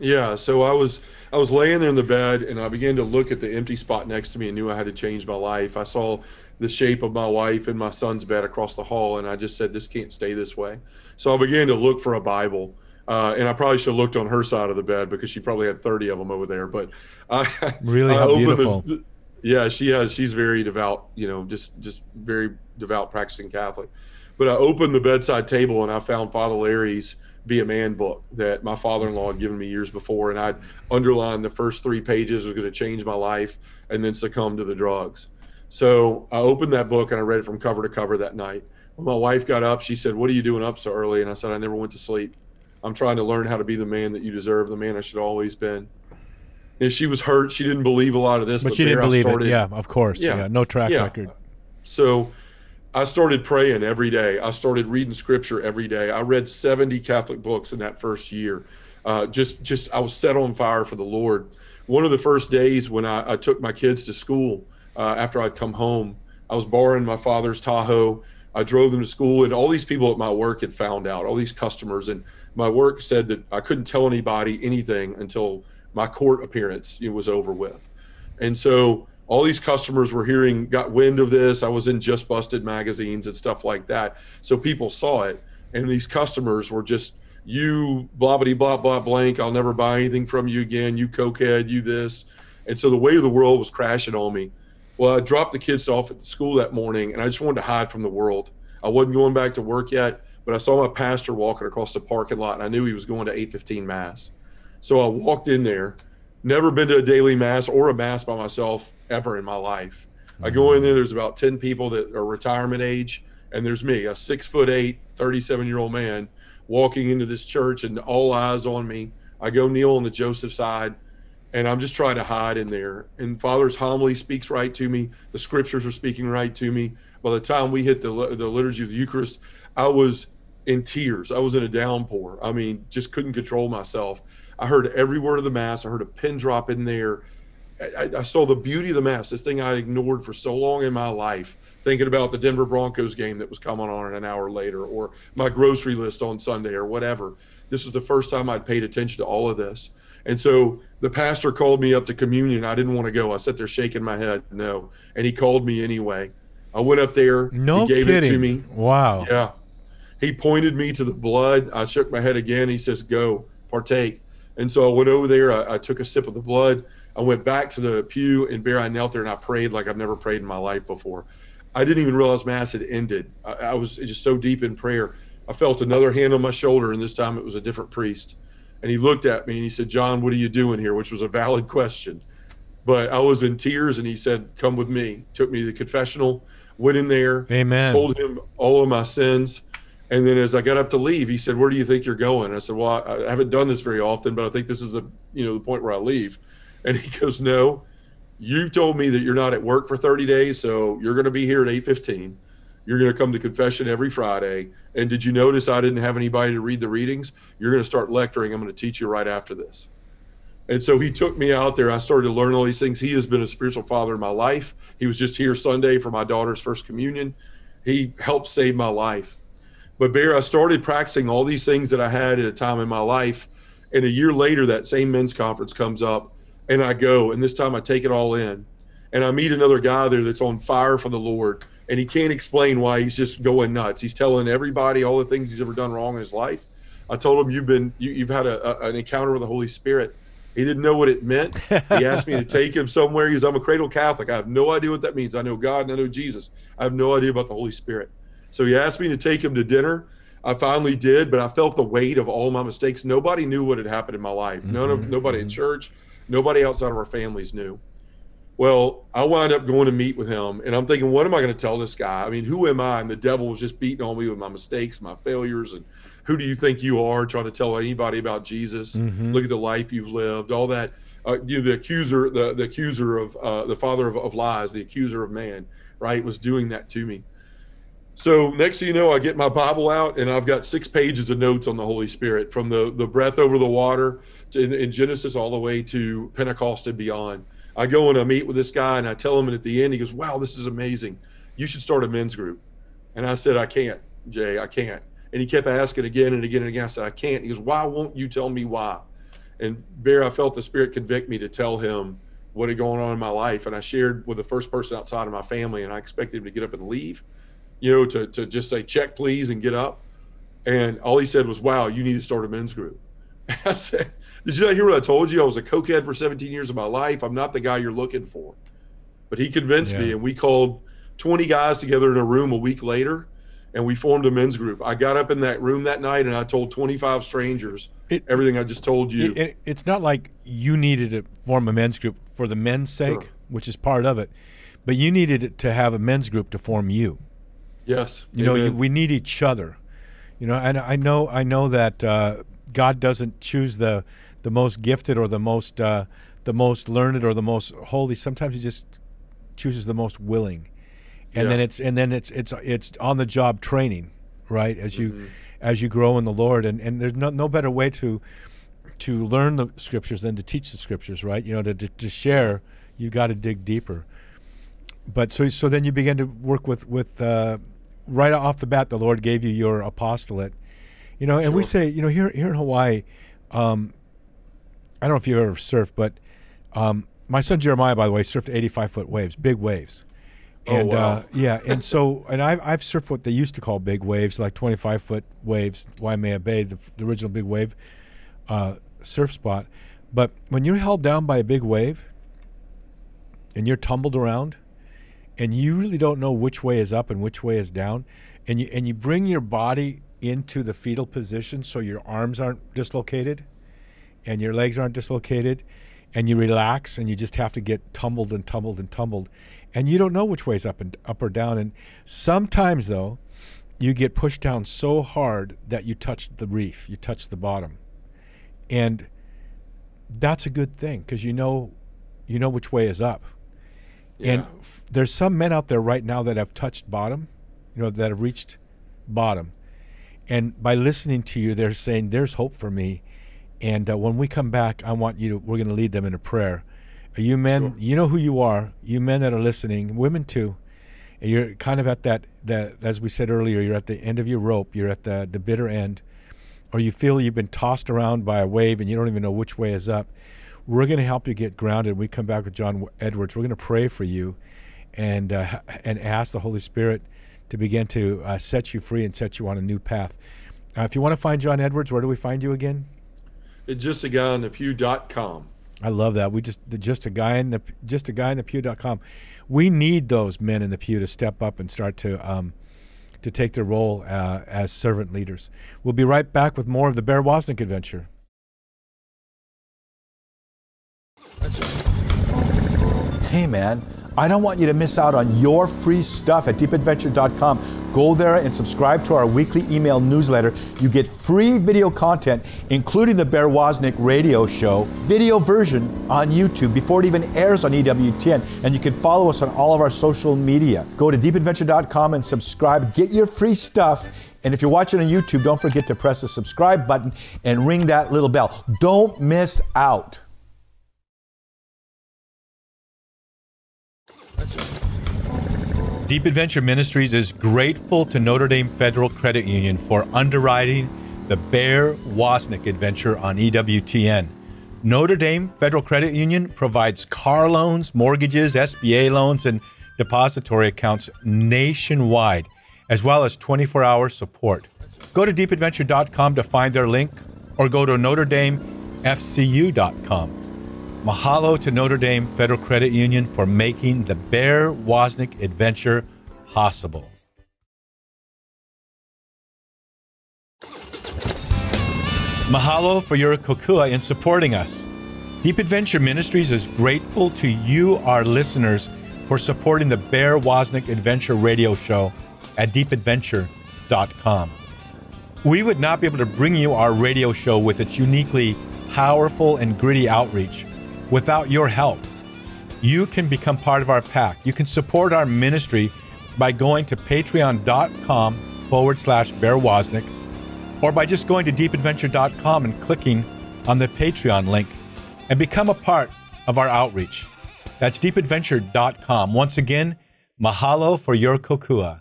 Yeah, so I was I was laying there in the bed, and I began to look at the empty spot next to me and knew I had to change my life. I saw the shape of my wife and my son's bed across the hall, and I just said, this can't stay this way. So I began to look for a Bible, uh, and I probably should have looked on her side of the bed because she probably had thirty of them over there. But I really, I how beautiful. The, yeah, she has. She's very devout, you know, just just very devout practicing Catholic. But I opened the bedside table, and I found Father Larry's Be a Man book that my father-in-law had given me years before, and I'd underlined the first three pages was going to change my life and then succumb to the drugs. So I opened that book and I read it from cover to cover that night. When my wife got up, she said, what are you doing up so early? And I said, I never went to sleep. I'm trying to learn how to be the man that you deserve, the man I should have always been. And she was hurt. She didn't believe a lot of this. But, but she didn't believe started, it. Yeah, of course. Yeah, yeah no track yeah. record. So I started praying every day. I started reading scripture every day. I read seventy Catholic books in that first year. Uh, just, just I was set on fire for the Lord. One of the first days when I, I took my kids to school uh, after I'd come home, I was borrowing my father's Tahoe. I drove them to school, and all these people at my work had found out, all these customers. And my work said that I couldn't tell anybody anything until my court appearance it was over with. And so all these customers were hearing, got wind of this. I was in Just Busted magazines and stuff like that. So people saw it. and these customers were just, you blah blah blah blah blank, I'll never buy anything from you again, you cokehead, you this. And so the weight of the world was crashing on me. Well, I dropped the kids off at the school that morning, and I just wanted to hide from the world. I wasn't going back to work yet, but I saw my pastor walking across the parking lot, and I knew he was going to eight fifteen mass. So I walked in there, never been to a daily mass or a mass by myself ever in my life. Mm-hmm. I go in there, there's about ten people that are retirement age, and there's me, a six foot eight, thirty-seven-year-old man walking into this church, and all eyes on me. I go kneel on the Joseph side, and I'm just trying to hide in there. And Father's homily speaks right to me. The scriptures are speaking right to me. By the time we hit the the liturgy of the Eucharist, I was in tears. I was in a downpour. I mean, just couldn't control myself. I heard every word of the Mass. I heard a pin drop in there. I, I saw the beauty of the Mass, this thing I ignored for so long in my life, thinking about the Denver Broncos game that was coming on an hour later, or my grocery list on Sunday, or whatever. This was the first time I'd paid attention to all of this. And so the pastor called me up to communion. I didn't want to go. I sat there shaking my head, no. And he called me anyway. I went up there. No kidding. He gave it to me. Wow. Yeah. He pointed me to the blood. I shook my head again. He says, go, partake. And so I went over there. I, I took a sip of the blood. I went back to the pew, and Bear, I knelt there and I prayed like I've never prayed in my life before. I didn't even realize Mass had ended. I, I was just so deep in prayer. I felt another hand on my shoulder, and this time it was a different priest. And he looked at me and he said, John, what are you doing here? Which was a valid question. But I was in tears, and he said, come with me. Took me to the confessional, went in there, Amen. Told him all of my sins. And then as I got up to leave, he said, where do you think you're going? And I said, well, I, I haven't done this very often, but I think this is the, you know, the point where I leave. And he goes, no, you told me that you're not at work for thirty days, so you're going to be here at eight fifteen. You're going to come to confession every Friday. And did you notice I didn't have anybody to read the readings? You're going to start lecturing. I'm going to teach you right after this. And so he took me out there. I started to learn all these things. He has been a spiritual father in my life. He was just here Sunday for my daughter's first communion. He helped save my life. But Bear, I started practicing all these things that I had at a time in my life. And a year later, that same men's conference comes up, and I go, and this time I take it all in. And I meet another guy there that's on fire for the Lord. And he can't explain why. He's just going nuts. He's telling everybody all the things he's ever done wrong in his life. I told him, you've been, you, you've had a, a, an encounter with the Holy Spirit. He didn't know what it meant. He asked me to take him somewhere. He goes, I'm a cradle Catholic. I have no idea what that means. I know God and I know Jesus. I have no idea about the Holy Spirit. So he asked me to take him to dinner. I finally did, but I felt the weight of all my mistakes. Nobody knew what had happened in my life. None of, mm-hmm. Nobody in church, nobody outside of our families knew. Well, I wind up going to meet with him, and I'm thinking, what am I going to tell this guy? I mean, who am I? And the devil was just beating on me with my mistakes, my failures, and who do you think you are, trying to tell anybody about Jesus? Mm-hmm. Look at the life you've lived, all that. Uh, you know, the accuser, the, the accuser of uh, the father of, of lies, the accuser of man, right, was doing that to me. So next thing you know, I get my Bible out, and I've got six pages of notes on the Holy Spirit, from the, the breath over the water to, in, in Genesis all the way to Pentecost and beyond. I go and I meet with this guy, and I tell him, and at the end he goes, wow, this is amazing. You should start a men's group. And I said, I can't, Jay, I can't. And he kept asking again and again and again. I said, I can't. He goes, why won't you tell me why? And Bear, I felt the Spirit convict me to tell him what had gone on in my life. And I shared with the first person outside of my family, and I expected him to get up and leave, you know, to, to just say, check, please, and get up. And all he said was, wow, you need to start a men's group. And I said, did you not hear what I told you? I was a cokehead for seventeen years of my life. I'm not the guy you're looking for. But he convinced yeah. me, and we called twenty guys together in a room a week later, and we formed a men's group. I got up in that room that night, and I told twenty-five strangers it, everything I just told you. It, it, it's not like you needed to form a men's group for the men's sake, sure. which is part of it, but you needed to have a men's group to form you. Yes. You Amen. know, you, we need each other. You know, and I know, I know that uh, God doesn't choose the the most gifted or the most uh, the most learned or the most holy. Sometimes He just chooses the most willing, and yeah. then it's and then it's it's it's on the job training, right? As you mm-hmm. as you grow in the Lord, and and there's no no better way to to learn the scriptures than to teach the scriptures, right? You know, to to, to share, you got to dig deeper. But so so then you begin to work with with uh, right off the bat. The Lord gave you your apostolate. You know, and sure. we say, you know, here here in Hawaii, um, I don't know if you've ever surfed, but um, my son Jeremiah, by the way, surfed eighty-five foot waves, big waves. And, oh, wow. uh, yeah, and so, and I've, I've surfed what they used to call big waves, like twenty-five foot waves, Waimea Bay, the, the original big wave uh, surf spot. But when you're held down by a big wave and you're tumbled around and you really don't know which way is up and which way is down, and you, and you bring your body into the fetal position so your arms aren't dislocated and your legs aren't dislocated, and you relax and you just have to get tumbled and tumbled and tumbled, and you don't know which way's up and up or down. And sometimes though, you get pushed down so hard that you touch the reef, you touch the bottom, and that's a good thing because you know, you know which way is up. Yeah. And f there's some men out there right now that have touched bottom, you know, that have reached bottom, and by listening to you, they're saying there's hope for me. And uh, when we come back, I want you to, we're going to lead them in a prayer. You men, sure. you know who you are, you men that are listening, women too. And you're kind of at that, that, as we said earlier, you're at the end of your rope, you're at the, the bitter end, or you feel you've been tossed around by a wave and you don't even know which way is up. We're going to help you get grounded. We come back with John Edwards. We're going to pray for you and, uh, and ask the Holy Spirit to begin to uh, set you free and set you on a new path. Uh, if you want to find John Edwards, where do we find you again? It's just a guy in the pew dot com. I love that. We just just a guy in the just a guy in the pew dot com. We need those men in the pew to step up and start to um, to take their role uh, as servant leaders. We'll be right back with more of the Bear Woznick adventure. Hey man, I don't want you to miss out on your free stuff at deep adventure dot com. Go there and subscribe to our weekly email newsletter. You get free video content, including the Bear Woznick radio show, video version on YouTube before it even airs on E W T N. And you can follow us on all of our social media. Go to deep adventure dot com and subscribe. Get your free stuff. And if you're watching on YouTube, don't forget to press the subscribe button and ring that little bell. Don't miss out. That's right. Deep Adventure Ministries is grateful to Notre Dame Federal Credit Union for underwriting the Bear Woznick adventure on E W T N. Notre Dame Federal Credit Union provides car loans, mortgages, S B A loans, and depository accounts nationwide, as well as twenty-four hour support. Go to deep adventure dot com to find their link, or go to notre dame f c u dot com. Mahalo to Notre Dame Federal Credit Union for making the Bear Woznick adventure possible. Mahalo for your kokua in supporting us. Deep Adventure Ministries is grateful to you, our listeners, for supporting the Bear Woznick Adventure radio show at deep adventure dot com. We would not be able to bring you our radio show with its uniquely powerful and gritty outreach without your help. You can become part of our pack. You can support our ministry by going to patreon.com forward slash Bear Woznick, or by just going to deep adventure dot com and clicking on the Patreon link and become a part of our outreach. That's deep adventure dot com. Once again, mahalo for your kokua.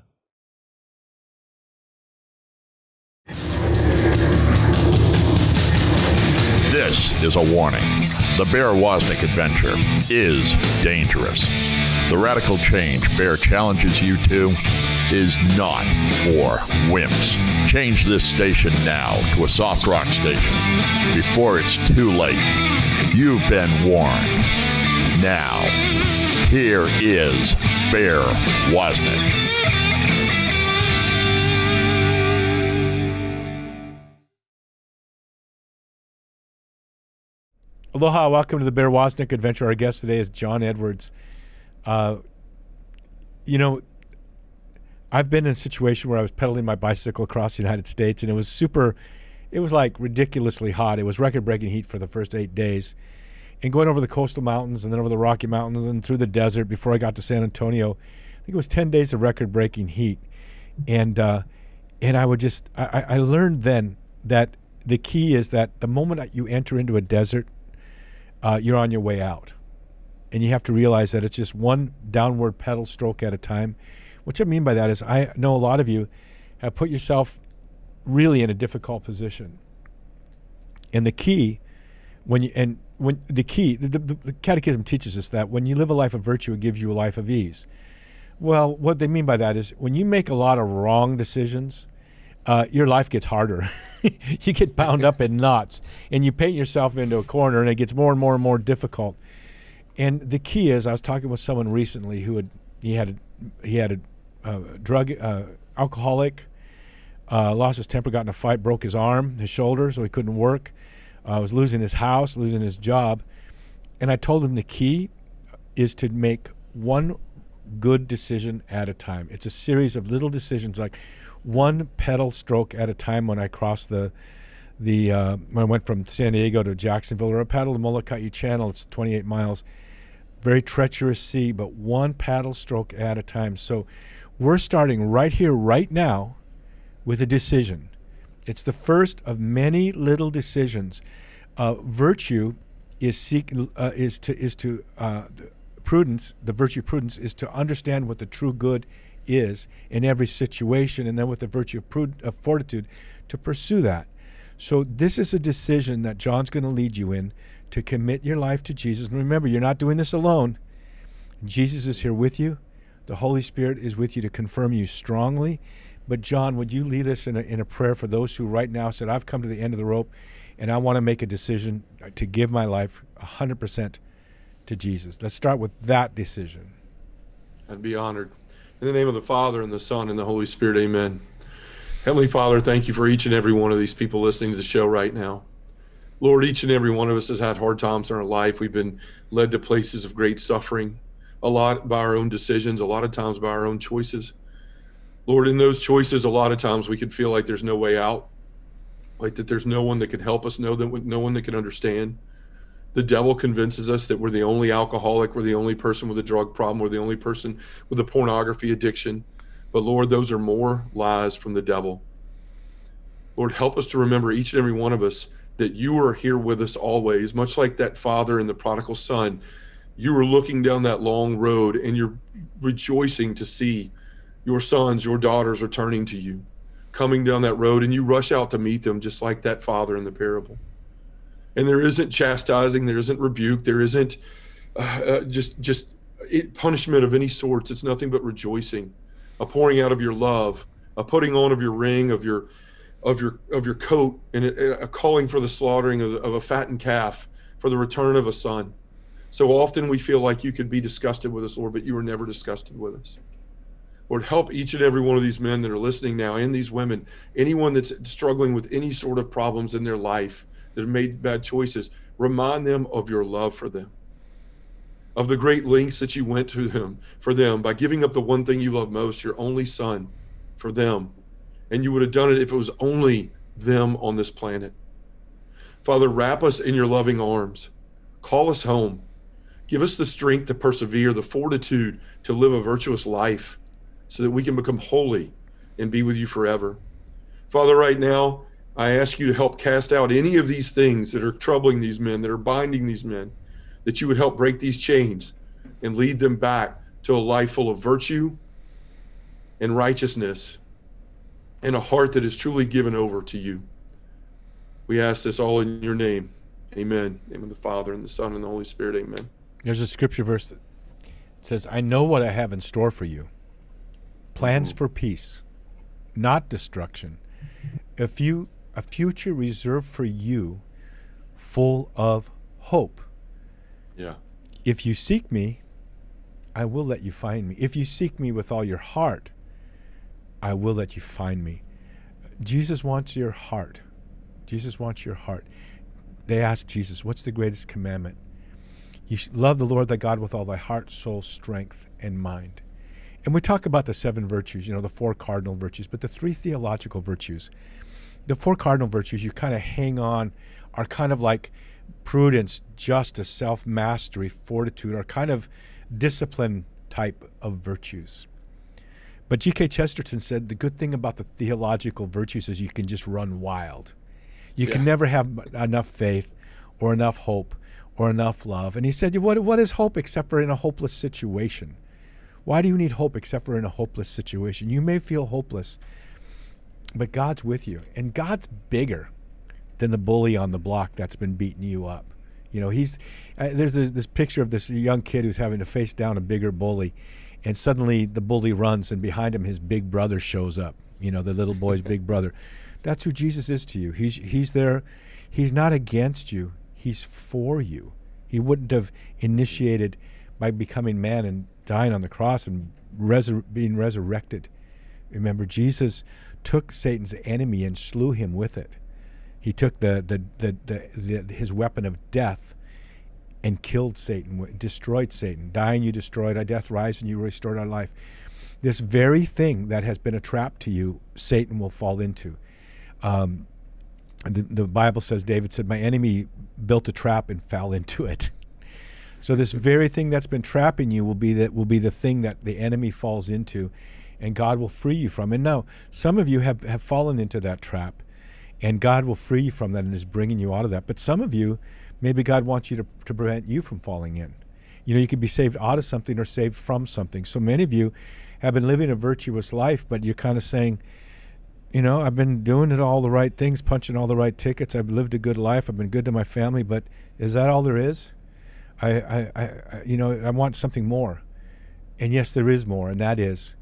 This is a warning. The Bear Woznick adventure is dangerous. The radical change Bear challenges you to is not for wimps. Change this station now to a soft rock station before it's too late. You've been warned. Now, here is Bear Woznick. Aloha, welcome to the Bear Woznick adventure. Our guest today is John Edwards. Uh, you know, I've been in a situation where I was pedaling my bicycle across the United States, and it was super, it was like ridiculously hot. It was record-breaking heat for the first eight days. And going over the coastal mountains and then over the Rocky Mountains and through the desert before I got to San Antonio, I think it was ten days of record-breaking heat. And, uh, and I would just, I, I learned then that the key is that the moment that you enter into a desert, Uh, you're on your way out, and you have to realize that it's just one downward pedal stroke at a time. What I mean by that is I know a lot of you have put yourself really in a difficult position, and the key when you and when the key the, the, the catechism teaches us that when you live a life of virtue, it gives you a life of ease. Well, what they mean by that is when you make a lot of wrong decisions, uh, your life gets harder. You get bound up in knots, and you paint yourself into a corner, and it gets more and more and more difficult. And the key is, I was talking with someone recently who had he had a, he had a uh, drug uh, alcoholic, uh, lost his temper, got in a fight, broke his arm, his shoulder, so he couldn't work. Uh, was losing his house, losing his job, and I told him the key is to make one good decision at a time. It's a series of little decisions, like one pedal stroke at a time. When I crossed the the uh, when I went from San Diego to Jacksonville, or a paddle the Molokai Channel, it's twenty-eight miles, very treacherous sea, but one paddle stroke at a time. So we're starting right here, right now, with a decision. It's the first of many little decisions. Uh, virtue is seek uh, is to is to uh, prudence, the virtue of prudence is to understand what the true good is in every situation, and then with the virtue of, prud of fortitude to pursue that. So this is a decision that John's going to lead you in, to commit your life to Jesus. And remember, you're not doing this alone. Jesus is here with you. The Holy Spirit is with you to confirm you strongly. But John, would you lead us in a, in a prayer for those who right now said, I've come to the end of the rope, and I want to make a decision to give my life one hundred percent to Jesus. Let's start with that decision. I'd be honored. In the name of the Father, and the Son, and the Holy Spirit, amen. Heavenly Father, thank you for each and every one of these people listening to the show right now. Lord, each and every one of us has had hard times in our life. We've been led to places of great suffering, a lot by our own decisions, a lot of times by our own choices. Lord, in those choices, a lot of times we can feel like there's no way out, like that there's no one that can help us, no, that no one that can understand. The devil convinces us that we're the only alcoholic, we're the only person with a drug problem, we're the only person with a pornography addiction. But Lord, those are more lies from the devil. Lord, help us to remember, each and every one of us, that you are here with us always, much like that father and the prodigal son. You were looking down that long road, and you're rejoicing to see your sons, your daughters are turning to you, coming down that road, and you rush out to meet them, just like that father in the parable. And there isn't chastising, there isn't rebuke, there isn't uh, just just it, punishment of any sorts. It's nothing but rejoicing, a pouring out of your love, a putting on of your ring, of your of your of your coat, and a, a calling for the slaughtering of, of a fattened calf, for the return of a son. So often we feel like you could be disgusted with us, Lord, but you were never disgusted with us. Lord, help each and every one of these men that are listening now, and these women, anyone that's struggling with any sort of problems in their life, that have made bad choices, remind them of your love for them, of the great lengths that you went to them for them by giving up the one thing you love most, your only son, for them. And you would have done it if it was only them on this planet. Father, wrap us in your loving arms. Call us home. Give us the strength to persevere, the fortitude to live a virtuous life, so that we can become holy and be with you forever. Father, right now, I ask you to help cast out any of these things that are troubling these men, that are binding these men, that you would help break these chains and lead them back to a life full of virtue and righteousness, and a heart that is truly given over to you. We ask this all in your name. Amen. In the name of the Father, and the Son, and the Holy Spirit. Amen. There's a scripture verse that says, I know what I have in store for you, plans for peace, not destruction. If you a future reserved for you, full of hope. Yeah. If you seek me, I will let you find me. If you seek me with all your heart, I will let you find me. Jesus wants your heart. Jesus wants your heart. They asked Jesus, what's the greatest commandment? You love the Lord thy God with all thy heart, soul, strength, and mind. And we talk about the seven virtues, you know, the four cardinal virtues, but the three theological virtues. The four cardinal virtues you kind of hang on are kind of like prudence, justice, self-mastery, fortitude, are kind of discipline type of virtues. But G K Chesterton said the good thing about the theological virtues is you can just run wild. You yeah. can never have enough faith or enough hope or enough love. And he said, what, what is hope except for in a hopeless situation? Why do you need hope except for in a hopeless situation? You may feel hopeless, but God's with you, and God's bigger than the bully on the block that's been beating you up. You know, he's uh, there's this, this picture of this young kid who's having to face down a bigger bully, And suddenly the bully runs, and behind him his big brother shows up. You know, the little boy's big brother. That's who Jesus is to you. He's, he's there. He's not against you. He's for you. He wouldn't have initiated by becoming man and dying on the cross and resur being resurrected. Remember, Jesus took Satan's enemy and slew him with it. He took the, the, the, the, the, his weapon of death and killed Satan, destroyed Satan. Dying, you destroyed our death. Rising, you restored our life. This very thing that has been a trap to you, Satan will fall into. Um, the, the Bible says, David said, my enemy built a trap and fell into it. So this very thing that's been trapping you will be, that, will be the thing that the enemy falls into, and God will free you from. And now, some of you have, have fallen into that trap, and God will free you from that and is bringing you out of that. But some of you, maybe God wants you to, to prevent you from falling in. You know, you could be saved out of something or saved from something. So many of you have been living a virtuous life, but you're kind of saying, you know, I've been doing it all the right things, punching all the right tickets. I've lived a good life. I've been good to my family, but is that all there is? I, I, I you know, I want something more. And yes, there is more, and that is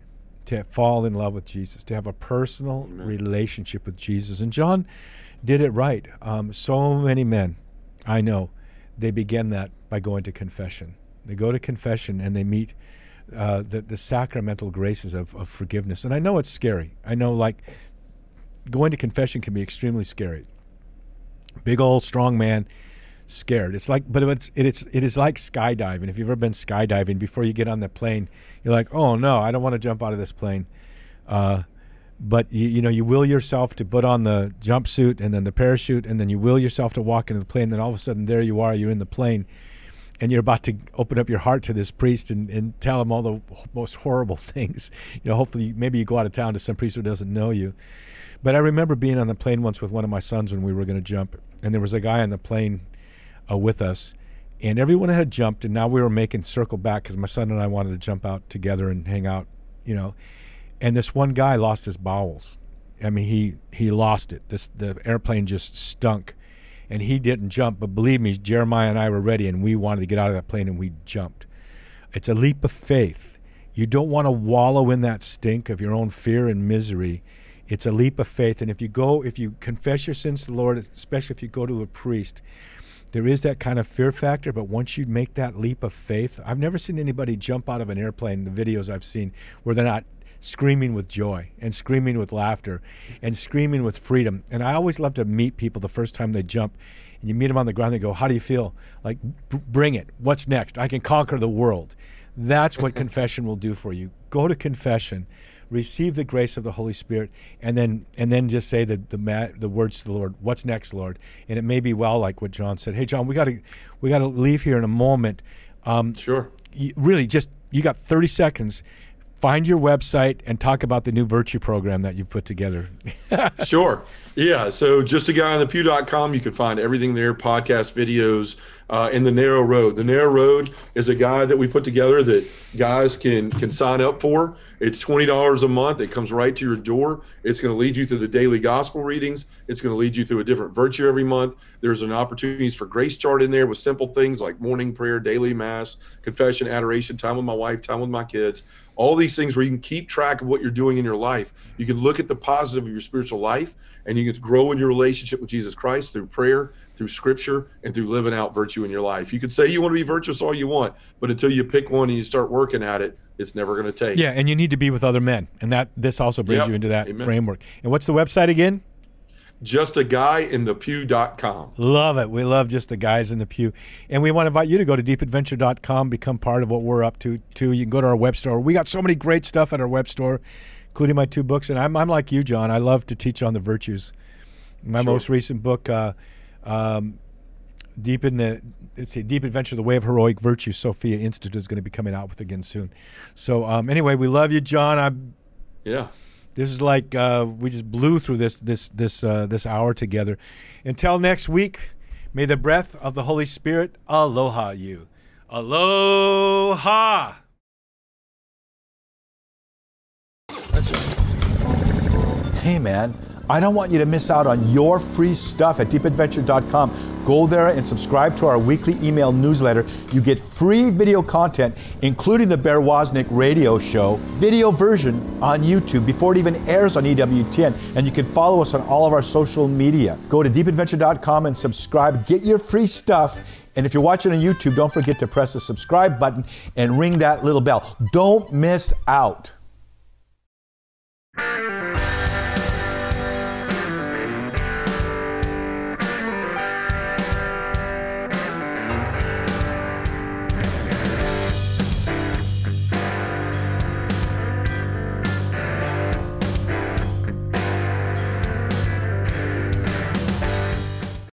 to fall in love with Jesus, to have a personal Amen. Relationship with Jesus. And John did it right. Um, so many men, I know, they begin that by going to confession. They go to confession and they meet uh, the, the sacramental graces of, of forgiveness. And I know it's scary. I know, like, going to confession can be extremely scary. Big old strong man, scared. It's like, but it's, it, it's, it is like skydiving. If you've ever been skydiving, before you get on the plane, you're like, oh no, I don't want to jump out of this plane. Uh, but you, you know, you will yourself to put on the jumpsuit and then the parachute, and then you will yourself to walk into the plane. Then all of a sudden, there you are, you're in the plane, and you're about to open up your heart to this priest and, and tell him all the most horrible things. You know, hopefully, maybe you go out of town to some priest who doesn't know you. But I remember being on the plane once with one of my sons when we were going to jump, and there was a guy on the plane Uh, with us, and everyone had jumped, and now we were making circle back because my son and I wanted to jump out together and hang out, you know. And this one guy lost his bowels. I mean, he he lost it. This the airplane just stunk, and he didn't jump. But believe me, Jeremiah and I were ready, and we wanted to get out of that plane, and we jumped. It's a leap of faith. You don't want to wallow in that stink of your own fear and misery. It's a leap of faith. And if you go, if you confess your sins to the Lord, especially if you go to a priest, there is that kind of fear factor, but once you make that leap of faith, I've never seen anybody jump out of an airplane, the videos I've seen, where they're not screaming with joy and screaming with laughter and screaming with freedom. And I always love to meet people the first time they jump, and you meet them on the ground, they go, how do you feel? Like, bring it. What's next? I can conquer the world. That's what confession will do for you. Go to confession, receive the grace of the Holy Spirit, and then and then just say the the, the words to the Lord. What's next, Lord? And it may be well like what John said. Hey, John, we gotta we gotta leave here in a moment. Um, sure. You, really, just you got thirty seconds. Find your website and talk about the new virtue program that you've put together. Sure. Yeah. So just a guy in the pew dot com, you can find everything there, podcast, videos, uh, and The Narrow Road. The Narrow Road is a guide that we put together that guys can, can sign up for. It's twenty dollars a month. It comes right to your door. It's going to lead you through the daily gospel readings. It's going to lead you through a different virtue every month. There's an opportunities for grace chart in there with simple things like morning prayer, daily mass, confession, adoration, time with my wife, time with my kids. All these things where you can keep track of what you're doing in your life. You can look at the positive of your spiritual life, and you can grow in your relationship with Jesus Christ through prayer, through scripture, and through living out virtue in your life. You could say you want to be virtuous all you want, but until you pick one and you start working at it, it's never going to take. Yeah, and you need to be with other men, and that this also brings yep. you into that Amen. Framework. And what's the website again? just a guy in the pew dot com. Love it. We love Just the Guys in the Pew. And we want to invite you to go to deep adventure dot com, become part of what we're up to, too. You can go to our web store. We got so many great stuff at our web store, including my two books. And I'm, I'm like you, John. I love to teach on the virtues. My sure. most recent book, uh, um, Deep in the let's see, Deep Adventure, The Way of Heroic Virtue, Sophia Institute is going to be coming out with again soon. So um, anyway, we love you, John. I'm, yeah. This is like uh, we just blew through this this this uh, this hour together. Until next week, may the breath of the Holy Spirit aloha you. Aloha. That's right. Hey man, I don't want you to miss out on your free stuff at deep adventure dot com. Go there and subscribe to our weekly email newsletter. You get free video content, including the Bear Woznick radio show, video version on YouTube before it even airs on E W T N. And you can follow us on all of our social media. Go to deep adventure dot com and subscribe. Get your free stuff. And if you're watching on YouTube, don't forget to press the subscribe button and ring that little bell. Don't miss out.